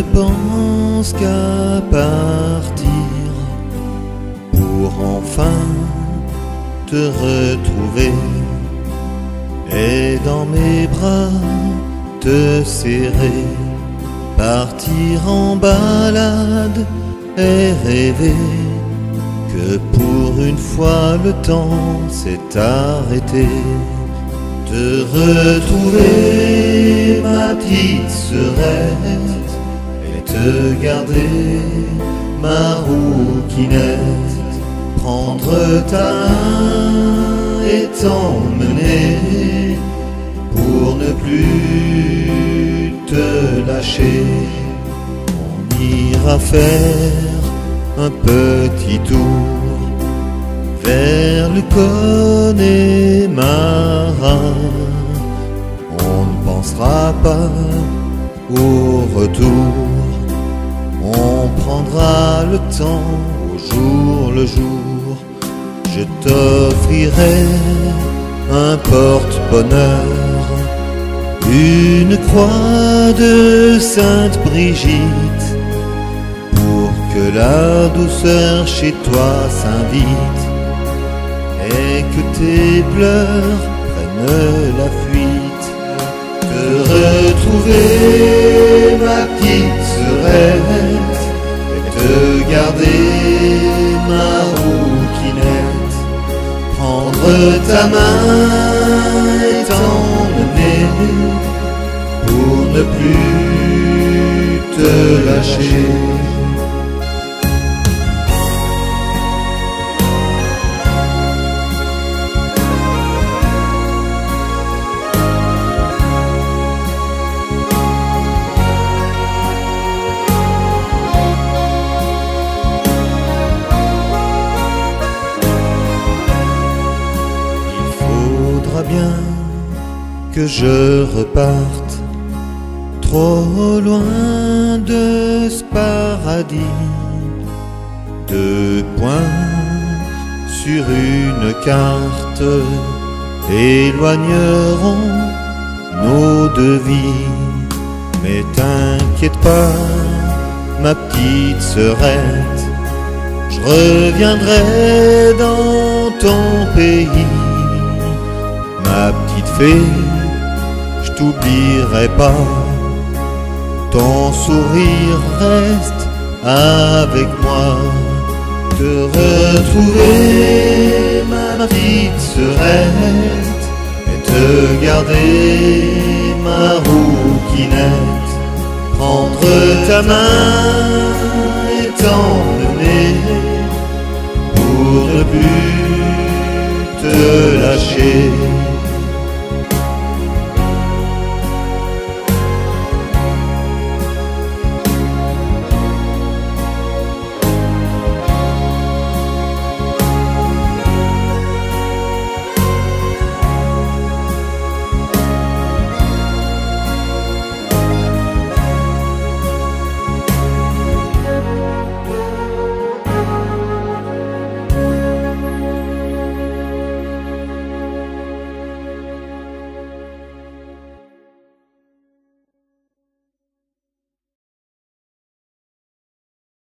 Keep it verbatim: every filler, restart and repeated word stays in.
ne pense qu'à partir pour enfin te retrouver et dans mes bras te serrer, partir en balade et rêver que pour une fois le temps s'est arrêté. Te retrouver ma petite sœurette et te garder ma rouquinette, prendre ta main et t'emmener pour ne plus te lâcher. On ira faire un petit tour vers le Connemara. On ne pensera pas au retour, on prendra le temps au jour le jour. Je t'offrirai un porte-bonheur, une croix de Sainte Brigitte, pour que la douceur chez toi s'invite et que tes pleurs prennent la fuite. Te retrouver ma petite sœurette et te garder ma rouquinette, prendre ta main et t'emmener pour ne plus te lâcher. Bien que je reparte trop loin de ce paradis, deux points sur une carte éloigneront nos deux vies. Mais t'inquiète pas ma petite sœurette, je reviendrai dans ton pays. Ma petite fée, je t'oublierai pas, ton sourire reste avec moi. Te retrouver ma petite sœurette et te garder ma rouquinette, prendre ta main et t'emmener pour ne plus te lâcher.